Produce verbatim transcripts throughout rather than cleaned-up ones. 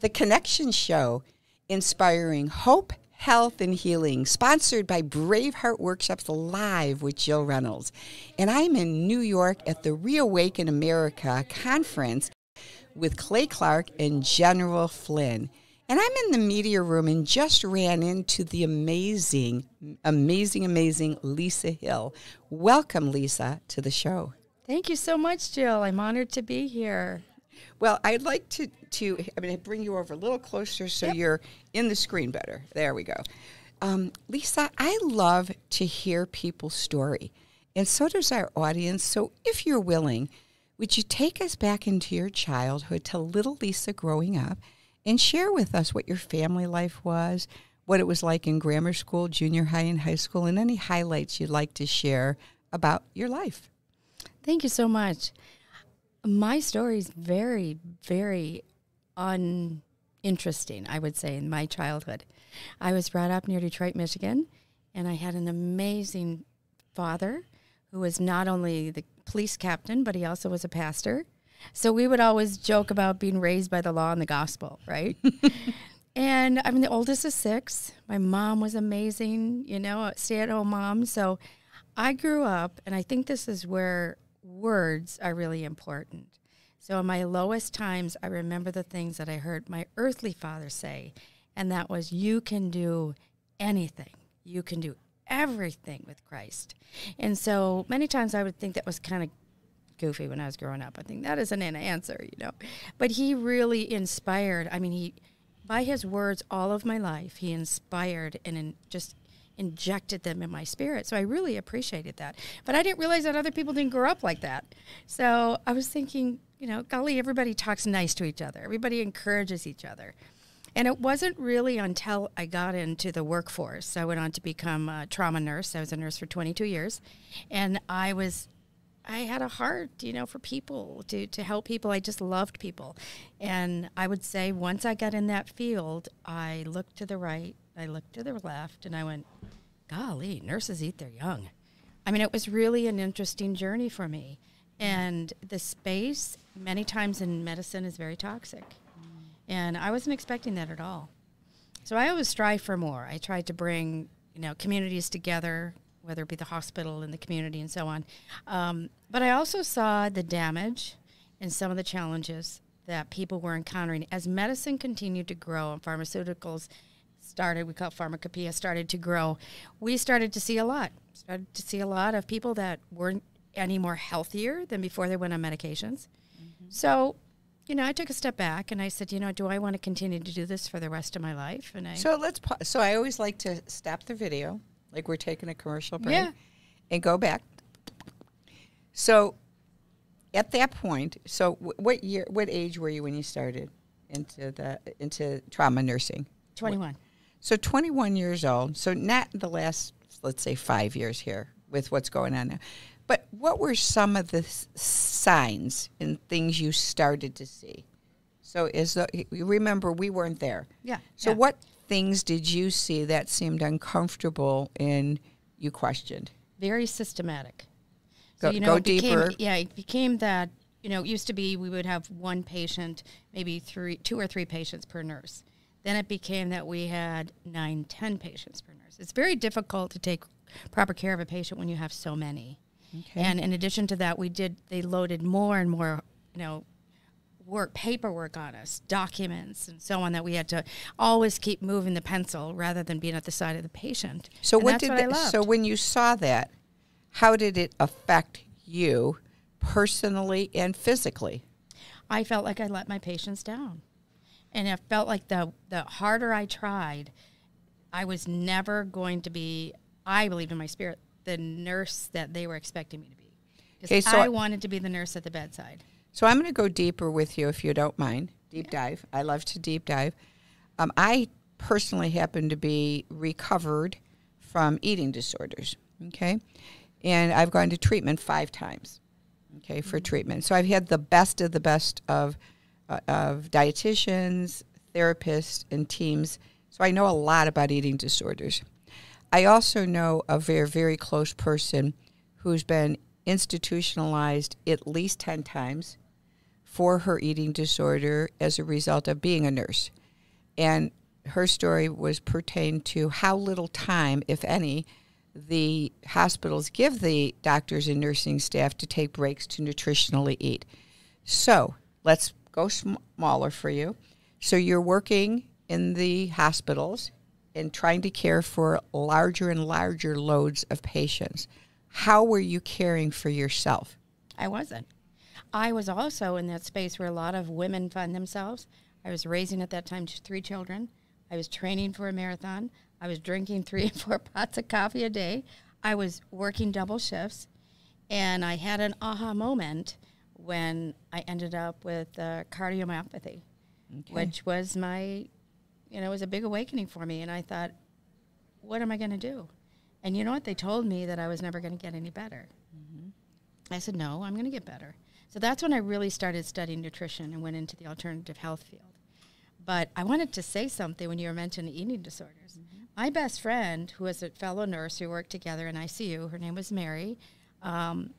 The Connection Show, inspiring hope, health, and healing, sponsored by Braveheart Workshops Live with Jill Reynolds. And I'm in New York at the Reawaken America conference with Clay Clark and General Flynn. And I'm in the media room and just ran into the amazing, amazing, amazing Lisa Hill. Welcome, Lisa, to the show. Thank you so much, Jill. I'm honored to be here. Well, I'd like to, to I'm going to bring you over a little closer so yep. you're in the screen better. There we go. Um, Lisa, I love to hear people's story, and so does our audience. So if you're willing, would you take us back into your childhood to little Lisa growing up, and share with us what your family life was, what it was like in grammar school, junior high, and high school, and any highlights you'd like to share about your life. Thank you so much. My story is very, very uninteresting, I would say, in my childhood. I was brought up near Detroit, Michigan, and I had an amazing father who was not only the police captain, but he also was a pastor. So we would always joke about being raised by the law and the gospel, right? And I'm the oldest of six. My mom was amazing, you know, a stay-at-home mom. So I grew up, and I think this is where words are really important. So in my lowest times, I remember the things that I heard my earthly father say, and that was, you can do anything. You can do everything with Christ. And so many times I would think that was kind of goofy when I was growing up. I think that isn't an answer, you know. But he really inspired. I mean, he, by his words all of my life, he inspired and in, just injected them in my spirit. So I really appreciated that. But I didn't realize that other people didn't grow up like that. So I was thinking, you know, golly, everybody talks nice to each other. Everybody encourages each other. And it wasn't really until I got into the workforce. I went on to become a trauma nurse. I was a nurse for twenty-two years. And I was... I had a heart, you know, for people, to, to help people. I just loved people. And I would say once I got in that field, I looked to the right, I looked to the left, and I went, golly, nurses eat their young. I mean, it was really an interesting journey for me. And the space, many times in medicine, is very toxic. And I wasn't expecting that at all. So I always strive for more. I tried to bring, you know, communities together, whether it be the hospital and the community and so on. Um, but I also saw the damage and some of the challenges that people were encountering as medicine continued to grow and pharmaceuticals started, we call it pharmacopoeia, started to grow. We started to see a lot, started to see a lot of people that weren't any more healthier than before they went on medications. Mm-hmm. So, you know, I took a step back and I said, you know, do I want to continue to do this for the rest of my life? And I So let's, pa so I always like to stop the video. Like we're taking a commercial break, yeah. and go back. So, at that point, so what year, what age were you when you started into the into trauma nursing? twenty-one. So twenty-one years old. So not the last, let's say, five years here with what's going on now. But what were some of the signs and things you started to see? So is the, you remember we weren't there. Yeah. So yeah. what things did you see that seemed uncomfortable and you questioned? Very systematic. Go, so, you know, go it became, deeper. Yeah, it became that, you know, it used to be we would have one patient, maybe three, two or three patients per nurse. Then it became that we had nine, ten patients per nurse. It's very difficult to take proper care of a patient when you have so many. Okay. And in addition to that, we did, they loaded more and more, you know, work, paperwork on us, documents and so on, that we had to always keep moving the pencil rather than being at the side of the patient. So what did that, so when you saw that, how did it affect you personally and physically? I felt like I let my patients down. And I felt like the, the harder I tried, I was never going to be, I believed in my spirit, the nurse that they were expecting me to be. Because I wanted to be the nurse at the bedside. So I'm going to go deeper with you if you don't mind. Deep yeah. dive. I love to deep dive. Um, I personally happen to be recovered from eating disorders, okay? And I've gone to treatment five times, okay, for mm-hmm. treatment. So I've had the best of the best of, uh, of dietitians, therapists, and teams. So I know a lot about eating disorders. I also know a very, very close person who's been institutionalized at least ten times for her eating disorder as a result of being a nurse. And her story was pertained to how little time, if any, the hospitals give the doctors and nursing staff to take breaks to nutritionally eat. So let's go sm- smaller for you. So you're working in the hospitals and trying to care for larger and larger loads of patients. How were you caring for yourself? I wasn't. I was also in that space where a lot of women find themselves. I was raising at that time three children. I was training for a marathon. I was drinking three and four pots of coffee a day. I was working double shifts. And I had an aha moment when I ended up with uh, cardiomyopathy, okay. which was my, you know, it was a big awakening for me. And I thought, what am I going to do? And you know what? They told me that I was never going to get any better. Mm-hmm. I said, no, I'm going to get better. So that's when I really started studying nutrition and went into the alternative health field. But I wanted to say something when you were mentioning eating disorders. Mm-hmm. My best friend, who was a fellow nurse, who worked together in I C U, her name was Mary, um,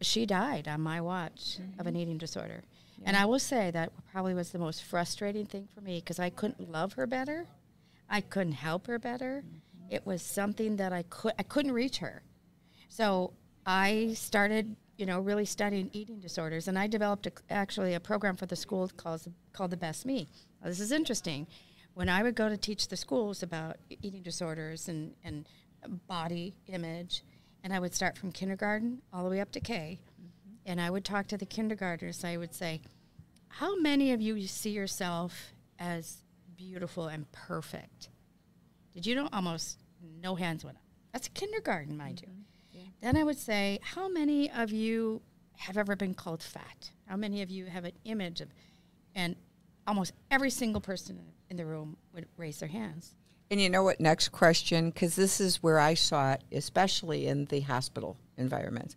she died on my watch mm-hmm. of an eating disorder. Yeah. And I will say that probably was the most frustrating thing for me because I couldn't love her better. I couldn't help her better. Mm-hmm. It was something that I, could, I couldn't reach her. So I started, you know, really studying eating disorders. And I developed a, actually a program for the school called, called The Best Me. Now, this is interesting. When I would go to teach the schools about eating disorders and, and body image, and I would start from kindergarten all the way up to K, mm-hmm. and I would talk to the kindergartners. I would say, how many of you see yourself as beautiful and perfect? Did you know almost no hands went up? That's kindergarten, mind mm-hmm. you. Yeah. Then I would say, how many of you have ever been called fat? How many of you have an image of, and almost every single person in the room would raise their hands. And you know what, next question, because this is where I saw it, especially in the hospital environment.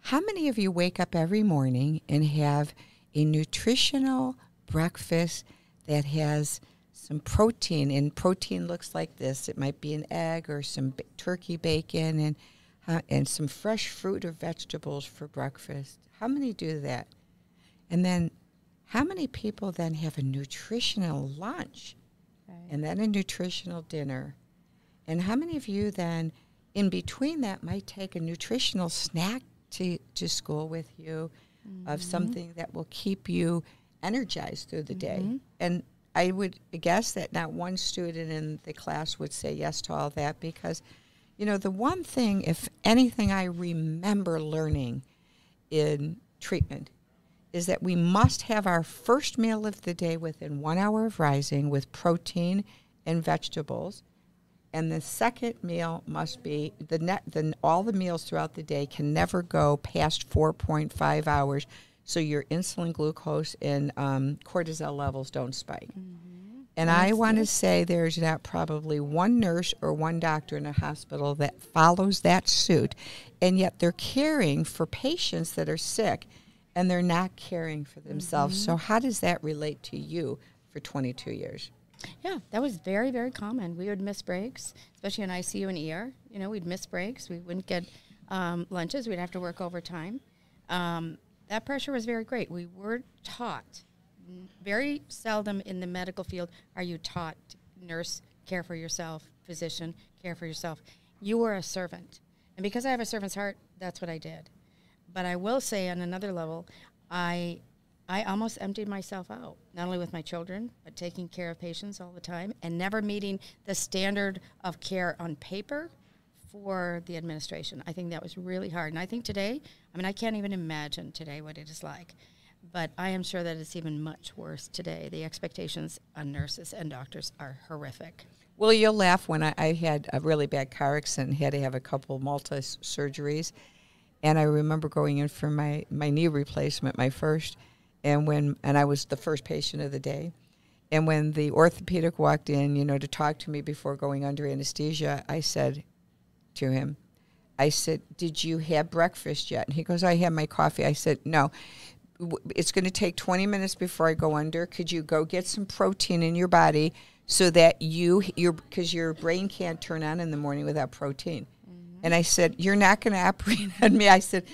How many of you wake up every morning and have a nutritional breakfast that has some protein? And protein looks like this. It might be an egg or some b- turkey bacon and, uh, and some fresh fruit or vegetables for breakfast. How many do that? And then how many people then have a nutritional lunch right. and then a nutritional dinner? And how many of you then, in between that, might take a nutritional snack to, to school with you mm-hmm. of something that will keep you energized through the mm-hmm. day? And I would guess that not one student in the class would say yes to all that because, you know, the one thing, if anything, I remember learning in treatment is that we must have our first meal of the day within one hour of rising with protein and vegetables. And the second meal must be, the net, the, all the meals throughout the day can never go past four point five hours so your insulin, glucose, and um, cortisol levels don't spike. Mm-hmm. And That's I want to say there's not probably one nurse or one doctor in a hospital that follows that suit, and yet they're caring for patients that are sick and they're not caring for themselves. Mm-hmm. So how does that relate to you for twenty-two years? Yeah, that was very, very common. We would miss breaks, especially in I C U and E R. You know, we'd miss breaks. We wouldn't get um, lunches. We'd have to work overtime. Um, that pressure was very great. We were taught. Very seldom in the medical field are you taught, nurse, care for yourself, physician, care for yourself. You were a servant. And because I have a servant's heart, that's what I did. But I will say on another level, I I almost emptied myself out, not only with my children, but taking care of patients all the time and never meeting the standard of care on paper for the administration. I think that was really hard. And I think today, I mean, I can't even imagine today what it is like. But I am sure that it's even much worse today. The expectations on nurses and doctors are horrific. Well, you'll laugh when I, I had a really bad car accident, had to have a couple multi-surgeries. And I remember going in for my, my knee replacement, my first, and when and I was the first patient of the day. And when the orthopedic walked in, you know, to talk to me before going under anesthesia, I said to him, I said, did you have breakfast yet? And he goes, I had my coffee. I said, no, it's going to take twenty minutes before I go under. Could you go get some protein in your body so that you, your because your brain can't turn on in the morning without protein? And I said, you're not going to operate on me. I said,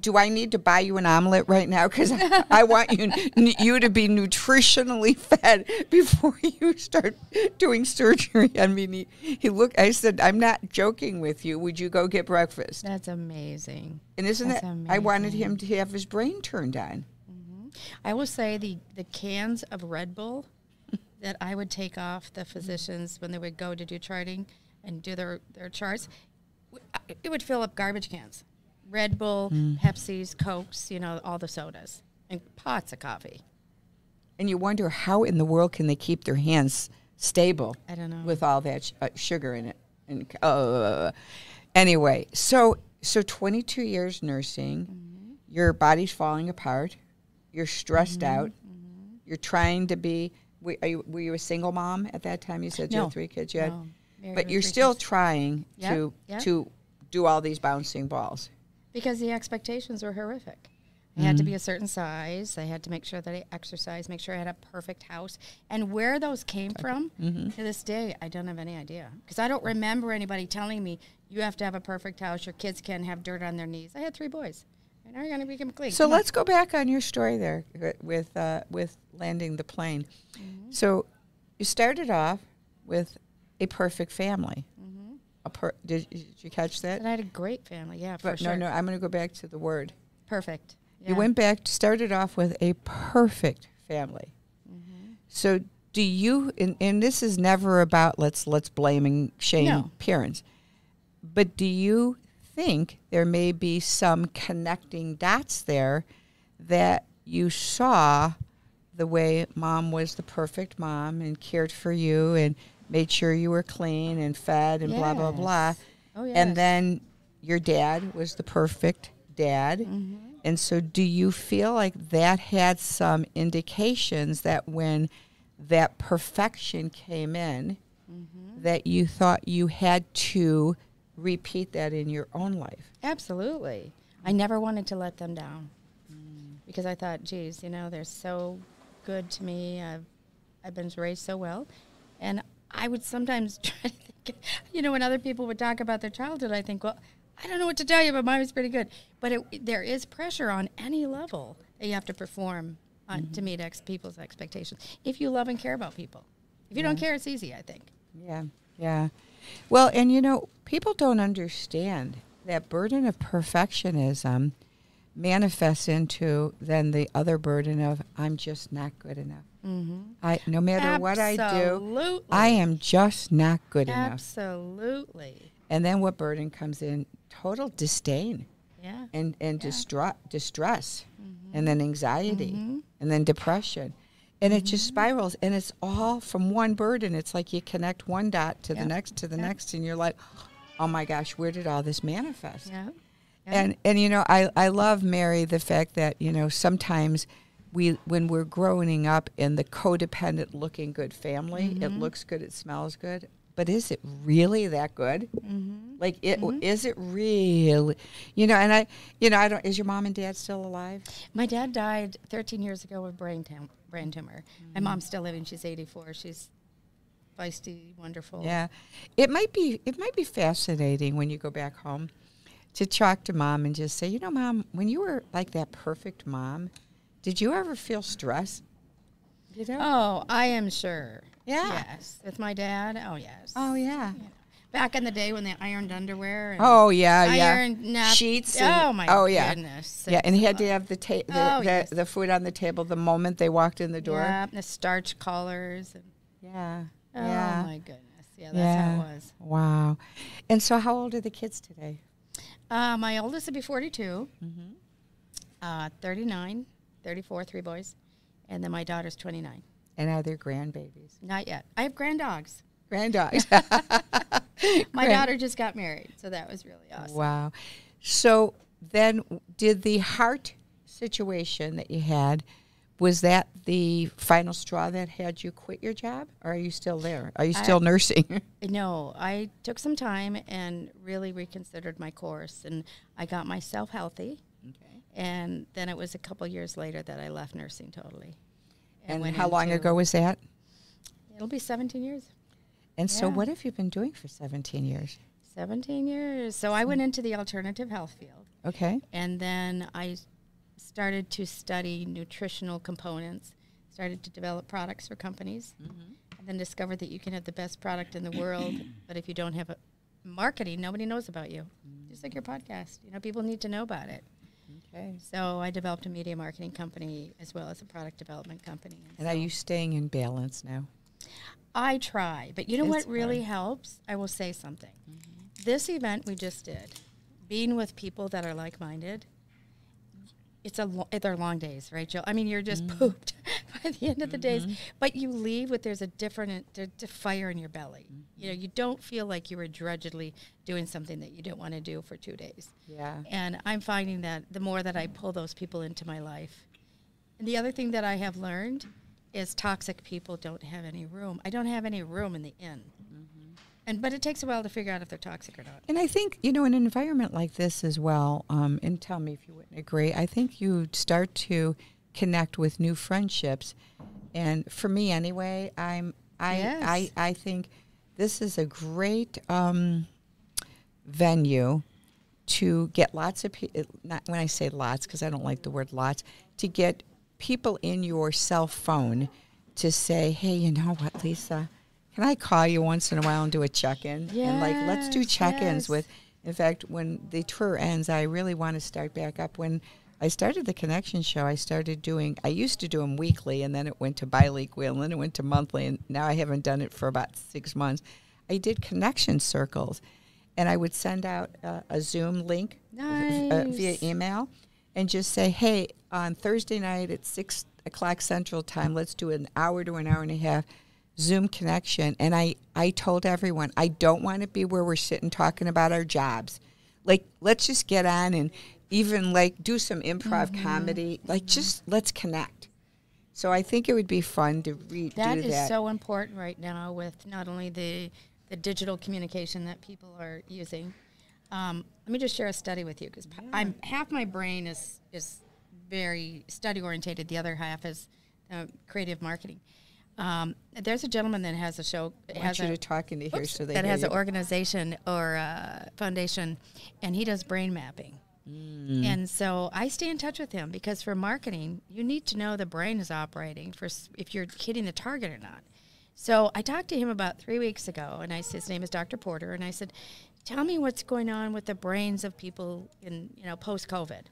do I need to buy you an omelet right now? Because I want you you to be nutritionally fed before you start doing surgery. I mean, he, he looked, I said, I'm not joking with you. Would you go get breakfast? That's amazing. And isn't That's that, amazing. I wanted him to have his brain turned on. Mm-hmm. I will say the, the cans of Red Bull that I would take off the physicians when they would go to do charting and do their, their charts, it would fill up garbage cans. Red Bull, mm. Pepsi's, Cokes, you know, all the sodas, and pots of coffee. And you wonder how in the world can they keep their hands stable? I don't know. With all that sh uh, sugar in it. And uh, Anyway, so so twenty-two years nursing, mm-hmm. your body's falling apart, you're stressed mm-hmm. out, mm-hmm. you're trying to be, were you, were you a single mom at that time? You said no. you had three kids. You had, no. But you're still kids. trying yep. to yep. to do all these bouncing balls. Because the expectations were horrific. I mm-hmm. had to be a certain size. I had to make sure that I exercised, make sure I had a perfect house. And where those came from, mm-hmm. to this day, I don't have any idea. Because I don't remember anybody telling me, you have to have a perfect house, your kids can't have dirt on their knees. I had three boys. And they're going to be complete. So Come let's on. go back on your story there with, uh, with landing the plane. Mm-hmm. So you started off with a perfect family. Per did, did you catch that? And I had a great family, yeah, for but sure. No, no, I'm going to go back to the word. Perfect. Yeah. You went back, to, started off with a perfect family. Mm-hmm. So do you, and, and this is never about let's, let's blame and shame no. parents, but do you think there may be some connecting dots there that you saw the way mom was the perfect mom and cared for you and made sure you were clean and fed and yes. blah, blah, blah. Oh, yes. And then your dad was the perfect dad. Mm-hmm. And so do you feel like that had some indications that when that perfection came in, mm-hmm. that you thought you had to repeat that in your own life? Absolutely. I never wanted to let them down mm. because I thought, geez, you know, they're so good to me. I've, I've been raised so well. And I would sometimes try to think, you know, when other people would talk about their childhood, I think, well, I don't know what to tell you, but mine was pretty good. But it, there is pressure on any level that you have to perform on, mm-hmm. to meet ex people's expectations. If you love and care about people. If you yeah. don't care, it's easy, I think. Yeah, yeah. Well, and, you know, people don't understand that burden of perfectionism manifests into then the other burden of I'm just not good enough. Mm-hmm. I no matter Absolutely. what I do, I am just not good Absolutely. enough. Absolutely. And then what burden comes in? Total disdain. Yeah. And and yeah. distra distress, mm-hmm. and then anxiety, mm-hmm. and then depression, and mm-hmm. it just spirals. And it's all from one burden. It's like you connect one dot to yep. the next to the yep. next, and you're like, oh my gosh, where did all this manifest? Yeah. Yep. And and you know, I I love Mary the fact that you know sometimes. We, when we're growing up in the codependent looking good family, mm-hmm. it looks good, it smells good, but is it really that good? Mm-hmm. Like, it, mm-hmm. is it really, you know, and I, you know, I don't, is your mom and dad still alive? My dad died thirteen years ago with brain, tum brain tumor. Mm-hmm. My mom's still living. She's eighty-four. She's feisty, wonderful. Yeah. It might be, it might be fascinating when you go back home to talk to mom and just say, you know, mom, when you were like that perfect mom, did you ever feel stress? Did you oh, I am sure. Yeah. Yes. With my dad? Oh, yes. Oh, yeah. You know, back in the day when they ironed underwear. And oh, yeah, yeah. Ironed nap sheets. And, oh, my oh, yeah. goodness. Yeah, and he had to have the, ta the, oh, the, yes. the food on the table the moment they walked in the door. Yeah, and the starch collars. And yeah. Oh, yeah. my goodness. Yeah, that's yeah. how it was. Wow. And so how old are the kids today? Uh, my oldest would be forty-two, mm-hmm. uh, thirty-nine. thirty-four, three boys, and then my daughter's twenty-nine. And are there grandbabies? Not yet. I have grand dogs. Grand dogs. My daughter just got married, so that was really awesome. Wow. So then did the heart situation that you had, was that the final straw that had you quit your job, or are you still there? Are you still I, nursing? No. I took some time and really reconsidered my course, and I got myself healthy. And then it was a couple years later that I left nursing totally. And, and how long ago was that? It'll be seventeen years. And yeah. so what have you been doing for seventeen years? seventeen years. So I went into the alternative health field. Okay. And then I started to study nutritional components, started to develop products for companies, mm-hmm. and then discovered that you can have the best product in the world, but if you don't have a marketing, nobody knows about you. Mm. Just like your podcast. You know, people need to know about it. Okay. So I developed a media marketing company as well as a product development company. And, and so are you staying in balance now? I try, but you know it's what really hard. helps? I will say something. Mm-hmm. This event we just did, being with people that are like-minded, it's a lo they're long days, right, Jill? I mean, you're just mm-hmm. pooped by the end of the mm-hmm. days, but you leave with there's a different there's a fire in your belly. Mm-hmm. You know, you don't feel like you were drudgedly doing something that you didn't want to do for two days. Yeah. And I'm finding that the more that I pull those people into my life, and the other thing that I have learned is toxic people don't have any room. I don't have any room in the inn. Mm-hmm. And, but it takes a while to figure out if they're toxic or not. And I think, you know, an environment like this as well, um, and tell me if you wouldn't agree, I think you start to connect with new friendships. And for me anyway, I'm, I, yes. I, I think this is a great um, venue to get lots of people, not when I say lots, because I don't like the word lots, to get people in your cell phone to say, hey, you know what, Lisa, can I call you once in a while and do a check-in? Yes, and like, let's do check-ins yes. with, in fact, when the tour ends, I really want to start back up. When I started the Connection Show, I started doing, I used to do them weekly, and then it went to biweekly, and then it went to monthly, and now I haven't done it for about six months. I did connection circles, and I would send out uh, a Zoom link nice. uh, via email, and just say, hey, on Thursday night at six o'clock Central Time, let's do an hour to an hour and a half Zoom connection. And I, I told everyone, I don't want to be where we're sitting talking about our jobs. Like, let's just get on and even, like, do some improv mm-hmm. comedy. Like, mm-hmm. just let's connect. So I think it would be fun to redo that. That is so important right now with not only the, the digital communication that people are using. Um, let me just share a study with you because yeah. I'm half my brain is is very study orientated. The other half is uh, creative marketing. Um, there's a gentleman that has a show. I want you to talk into here so they that has an organization or a foundation, and he does brain mapping. Mm. And so I stay in touch with him because for marketing, you need to know the brain is operating for if you're hitting the target or not. So I talked to him about three weeks ago, and I said his name is Doctor Porter, and I said, tell me what's going on with the brains of people in, you know, post-COVID.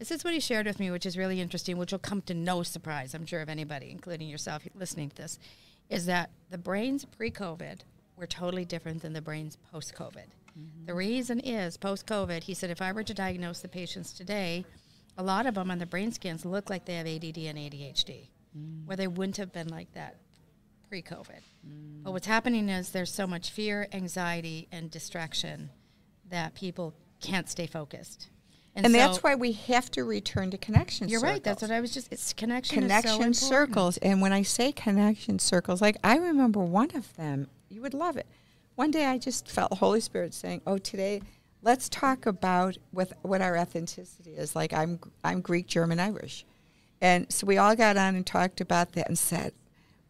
This is what he shared with me, which is really interesting, which will come to no surprise, I'm sure, of anybody, including yourself listening to this, is that the brains pre-COVID were totally different than the brains post-COVID. Mm-hmm. The reason is, post-COVID, he said, if I were to diagnose the patients today, a lot of them on the brain scans look like they have A D D and A D H D, mm. where they wouldn't have been like that pre-COVID. Mm. But what's happening is there's so much fear, anxiety, and distraction that people can't stay focused. And, and so that's why we have to return to connection you're circles. You're right. That's what I was just, it's connection Connection is so circles. And when I say connection circles, like I remember one of them, you would love it. One day I just felt the Holy Spirit saying, oh, today let's talk about with, what our ethnicity is. Like I'm, I'm Greek, German, Irish. And so we all got on and talked about that and said,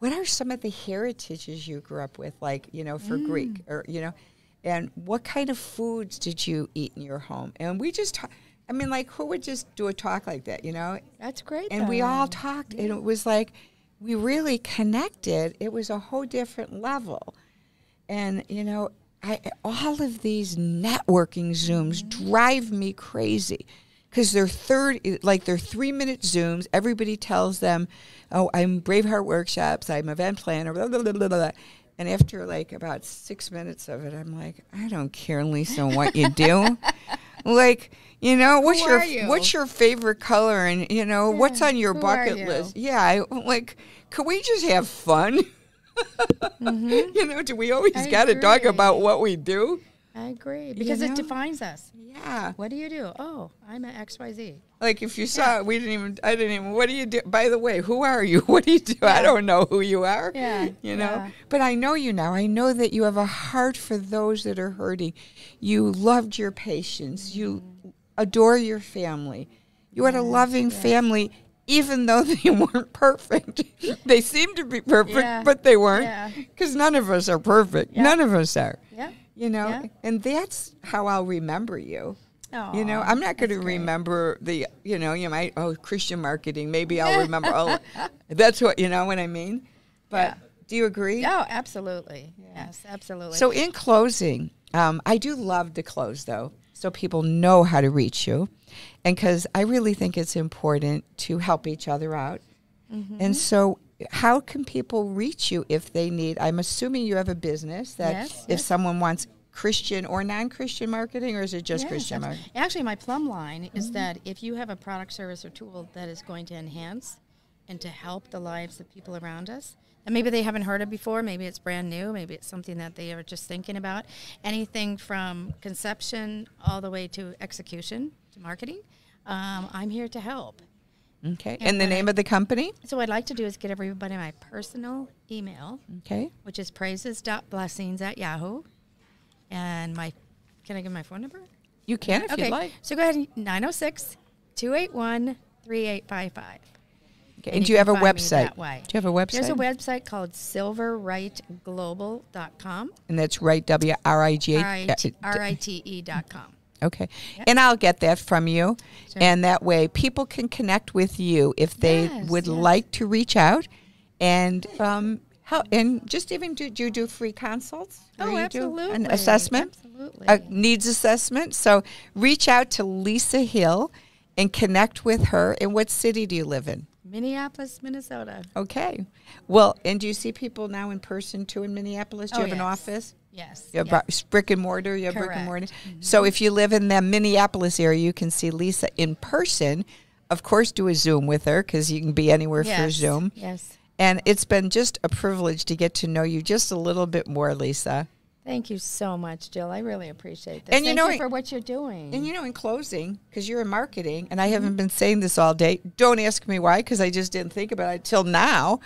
what are some of the heritages you grew up with, like, you know, for mm. Greek or, you know, and what kind of foods did you eat in your home? And we just, talk, I mean, like, who would just do a talk like that, you know? That's great. And though. we all talked, yeah. and it was like we really connected. It was a whole different level. And, you know, I, all of these networking Zooms mm-hmm. drive me crazy. Because they're third, like they're three-minute Zooms. Everybody tells them, "Oh, I'm Braveheart Workshops. I'm event planner." Blah, blah, blah, blah, blah. And after like about six minutes of it, I'm like, "I don't care, Lisa, what you do. Like, you know, what's Who your you? what's your favorite color, and you know, yeah. what's on your Who bucket you? list? Yeah, I, like, can we just have fun? mm-hmm. You know, do we always got to talk about what we do?" I agree, because you know? it defines us. Yeah. What do you do? Oh, I'm at X Y Z. Like if you saw, yeah. we didn't even, I didn't even, what do you do? By the way, who are you? What do you do? Yeah. I don't know who you are, yeah. you know. Yeah. But I know you now. I know that you have a heart for those that are hurting. You loved your patients. You mm. adore your family. You yes, had a loving yes. family, even though they weren't perfect. They seemed to be perfect, yeah. but they weren't. Because yeah. none of us are perfect. Yeah. None of us are. Yeah. you know, yeah. and that's how I'll remember you. Aww, you know, I'm not going to remember the, you know, you might, oh, Christian marketing, maybe I'll remember. Oh, that's what, you know what I mean? But yeah. do you agree? Oh, absolutely. Yeah. Yes, absolutely. So in closing, um, I do love to close, though, so people know how to reach you. And because I really think it's important to help each other out. Mm-hmm. And so how can people reach you if they need, I'm assuming you have a business that yes, if yes. someone wants Christian or non-Christian marketing, or is it just yes, Christian marketing? Actually, my plumb line mm-hmm. is that if you have a product, service, or tool that is going to enhance and to help the lives of people around us, and maybe they haven't heard of before, maybe it's brand new, maybe it's something that they are just thinking about, anything from conception all the way to execution, to marketing, um, I'm here to help. Okay, and, and the name I, of the company? So what I'd like to do is get everybody my personal email, okay, which is praises dot blessings at yahoo. And my, can I give my phone number? You can if okay. you'd like. So go ahead, nine oh six, two eight one, three eight five five. Okay, and, and do you, you have a website? Do you have a website? There's a website called silver right global dot com. And that's right, W R I G H R I T E dot com. Okay, yep. and I'll get that from you. Sure. And that way people can connect with you if they yes, would yes. like to reach out and um How, and just even do, do you do free consults? Oh, absolutely. Do an assessment? Absolutely. A needs assessment. So reach out to Lisa Hill and connect with her. And what city do you live in? Minneapolis, Minnesota. Okay. Well, and do you see people now in person, too, in Minneapolis? Do you oh, have yes. an office? Yes. You have yes. brick and mortar? You have Correct. brick and mortar? Mm-hmm. So if you live in the Minneapolis area, you can see Lisa in person. Of course, do a Zoom with her because you can be anywhere yes. for Zoom. Yes. And it's been just a privilege to get to know you just a little bit more, Lisa. Thank you so much, Jill. I really appreciate this. And you Thank know, you for what you're doing. And, you know, in closing, because you're in marketing, and I haven't been saying this all day, don't ask me why, because I just didn't think about it till now,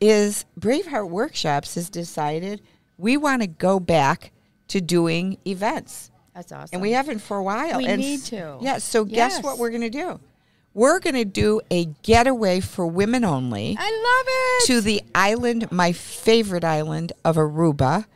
is Braveheart Workshops has decided we want to go back to doing events. That's awesome. And we haven't for a while. We and need to. Yeah, so yes. guess what we're going to do? We're going to do a getaway for women only. I love it. To the island, my favorite island of Aruba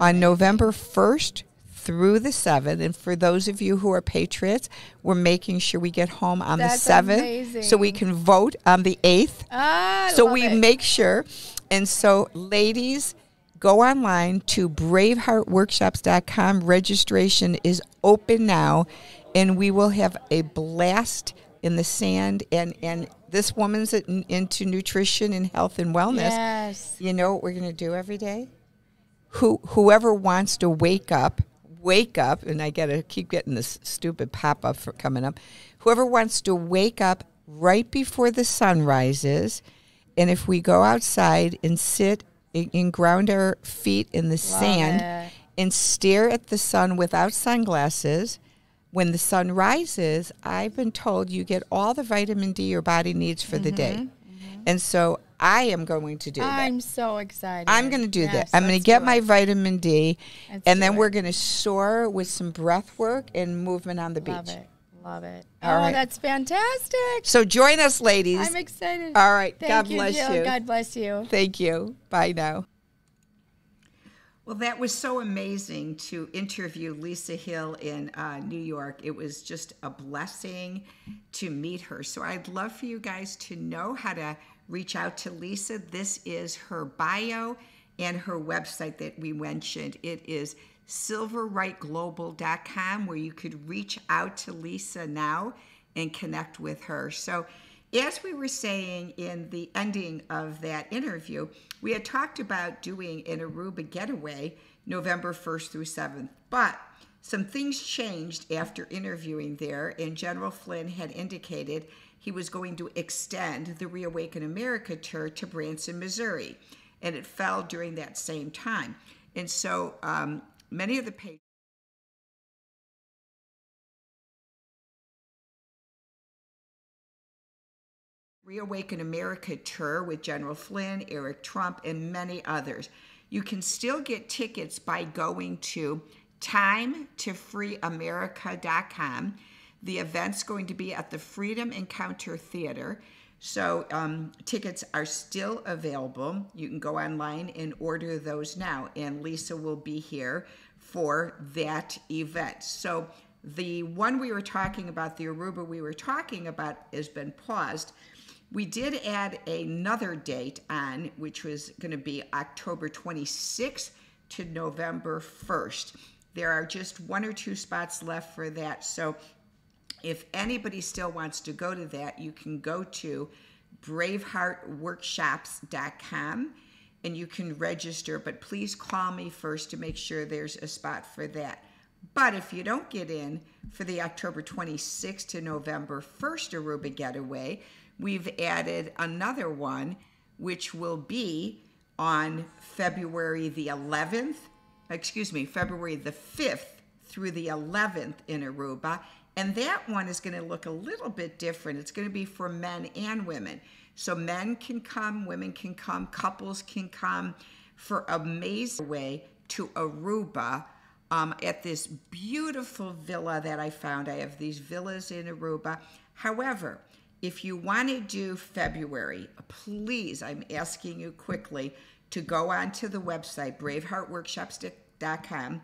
on November first through the seventh. And for those of you who are patriots, we're making sure we get home on That's the seventh amazing. So we can vote on the eighth. Ah, so we it. make sure. And so, ladies, go online to braveheart workshops dot com. Registration is open now, and we will have a blast in the sand, and, and this woman's in, into nutrition and health and wellness. Yes. You know what we're going to do every day? Who Whoever wants to wake up, wake up, and I got to keep getting this stupid pop-up for coming up. Whoever wants to wake up right before the sun rises, and if we go outside and sit and, and ground our feet in the Love sand it. and stare at the sun without sunglasses, when the sun rises, I've been told you get all the vitamin D your body needs for mm-hmm, the day. Mm-hmm. And so I am going to do that. I'm so excited. I'm going to do yes, that. I'm going to get my vitamin D, let's and then it. we're going to soar with some breath work and movement on the Love beach. Love it. Love it. All oh, right. That's fantastic. So join us, ladies. I'm excited. All right. Thank God you, bless Jill. you. God bless you. Thank you. Bye now. Well, that was so amazing to interview Lisa Hill in uh, New York. It was just a blessing to meet her. So I'd love for you guys to know how to reach out to Lisa. This is her bio and her website that we mentioned. It is silver right global dot com, where you could reach out to Lisa now and connect with her. So as we were saying in the ending of that interview, we had talked about doing an Aruba getaway November first through seventh, but some things changed after interviewing there, and General Flynn had indicated he was going to extend the Reawaken America Tour to Branson, Missouri, and it fell during that same time. And so um, many of the patrons Reawaken America Tour with General Flynn, Eric Trump, and many others. You can still get tickets by going to time to free america dot com. The event's going to be at the Freedom Encounter Theater, so um, tickets are still available. You can go online and order those now, and Lisa will be here for that event. So the one we were talking about, the Aruba we were talking about, has been paused. We did add another date on, which was going to be October twenty-sixth to November first. There are just one or two spots left for that. So if anybody still wants to go to that, you can go to braveheart workshops dot com and you can register, but please call me first to make sure there's a spot for that. But if you don't get in for the October twenty-sixth to November first Aruba Getaway, we've added another one, which will be on February the eleventh, excuse me, February the fifth through the eleventh in Aruba. And that one is going to look a little bit different. It's going to be for men and women. So men can come, women can come, couples can come for amazing way to Aruba um, at this beautiful villa that I found. I have these villas in Aruba. However, if you want to do February, please, I'm asking you quickly to go onto the website, braveheart workshops dot com,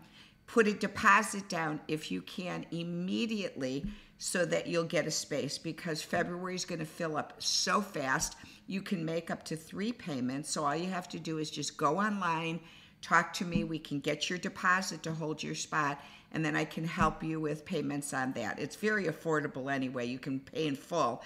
put a deposit down if you can immediately so that you'll get a space, because February is going to fill up so fast. You can make up to three payments. So all you have to do is just go online, talk to me. We can get your deposit to hold your spot, and then I can help you with payments on that. It's very affordable anyway. You can pay in full,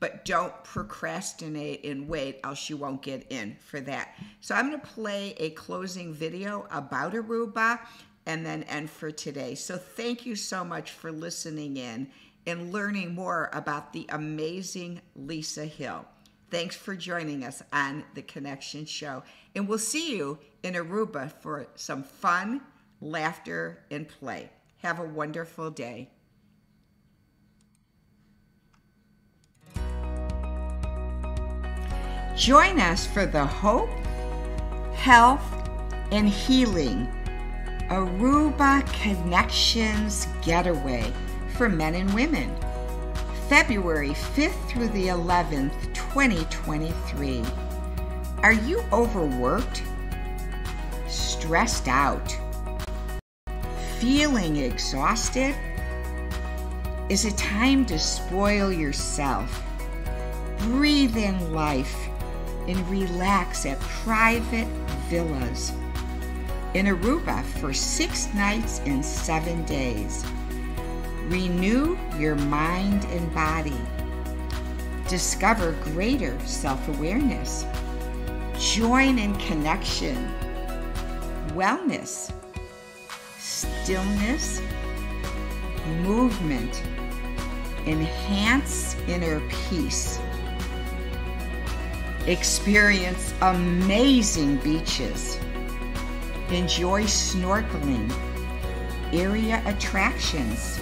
but don't procrastinate and wait, else you won't get in for that. So I'm going to play a closing video about Aruba and then end for today. So thank you so much for listening in and learning more about the amazing Lisa Hill. Thanks for joining us on The Connection Show. And we'll see you in Aruba for some fun, laughter, and play. Have a wonderful day. Join us for the hope, health, and healing Aruba Connections Getaway for men and women, February fifth through the eleventh, twenty twenty-three. Are you overworked, stressed out, feeling exhausted? Is it time to spoil yourself? Breathe in life and relax at private villas in Aruba for six nights and seven days. Renew your mind and body. Discover greater self-awareness. Join in connection, wellness, stillness, movement, enhance inner peace. Experience amazing beaches. Enjoy snorkeling, area attractions,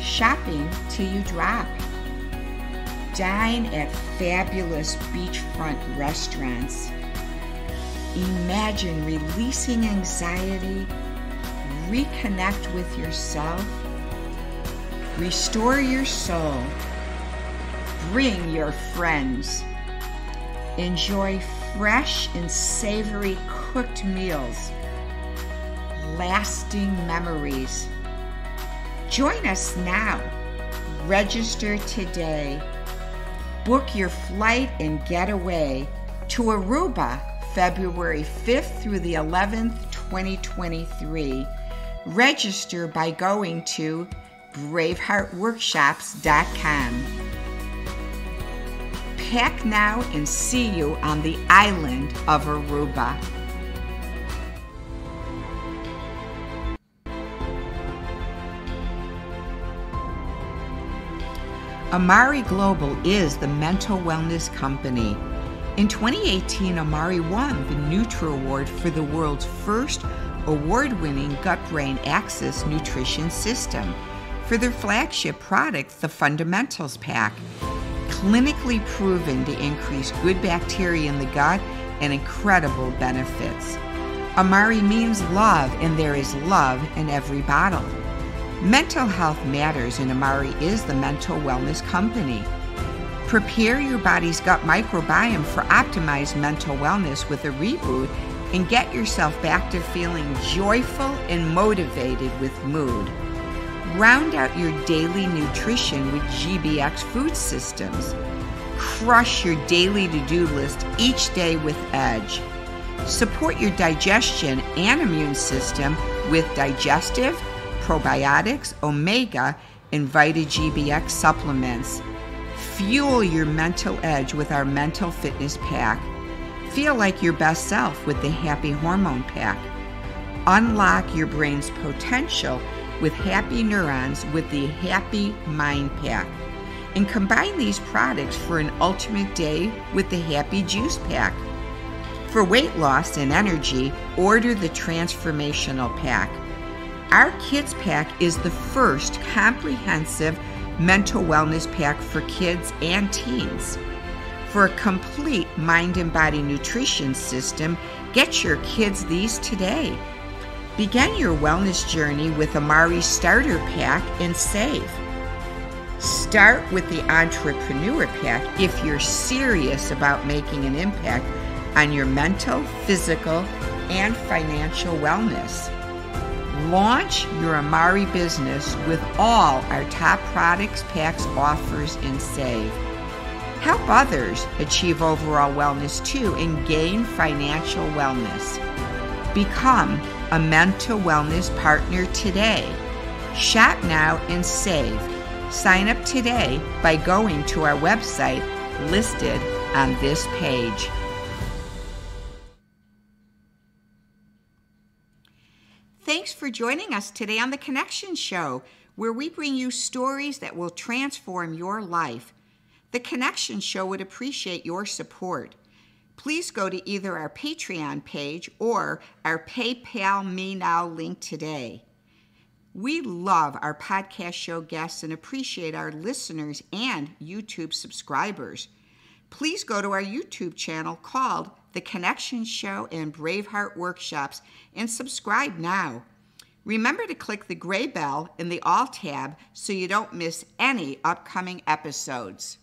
shopping till you drop. Dine at fabulous beachfront restaurants. Imagine releasing anxiety, reconnect with yourself, restore your soul, bring your friends. Enjoy fresh and savory cooked meals, lasting memories. Join us now. Register today. Book your flight and get away to Aruba, February fifth through the eleventh, twenty twenty-three. Register by going to braveheart workshops dot com. Pack now and see you on the island of Aruba. Amare Global is the mental wellness company. In twenty eighteen, Amare won the Nutra Award for the world's first award-winning Gut Brain Axis nutrition system for their flagship product, the Fundamentals Pack. Clinically proven to increase good bacteria in the gut and incredible benefits. Amare means love, and there is love in every bottle. Mental health matters, and Amare is the mental wellness company. Prepare your body's gut microbiome for optimized mental wellness with a reboot and get yourself back to feeling joyful and motivated with mood. Round out your daily nutrition with G B X Food Systems. Crush your daily to-do list each day with edge. Support your digestion and immune system with digestive, probiotics, omega, and Vita G B X supplements. Fuel your mental edge with our Mental Fitness Pack. Feel like your best self with the Happy Hormone Pack. Unlock your brain's potential with happy neurons with the Happy Mind Pack. And combine these products for an ultimate day with the Happy Juice Pack. For weight loss and energy, order the Transformational Pack. Our Kids Pack is the first comprehensive mental wellness pack for kids and teens. For a complete mind and body nutrition system, get your kids these today. Begin your wellness journey with Amare Starter Pack and save. Start with the Entrepreneur Pack if you're serious about making an impact on your mental, physical, and financial wellness. Launch your Amare business with all our top products, packs, offers, and save. Help others achieve overall wellness too and gain financial wellness. Become a mental wellness partner today. Shop now and save. Sign up today by going to our website listed on this page. Thanks for joining us today on The Connection Show, where we bring you stories that will transform your life. The Connection Show would appreciate your support. Please go to either our Patreon page or our PayPal Me Now link today. We love our podcast show guests and appreciate our listeners and YouTube subscribers. Please go to our YouTube channel called The Connection Show and Braveheart Workshops, and subscribe now. Remember to click the gray bell in the All tab so you don't miss any upcoming episodes.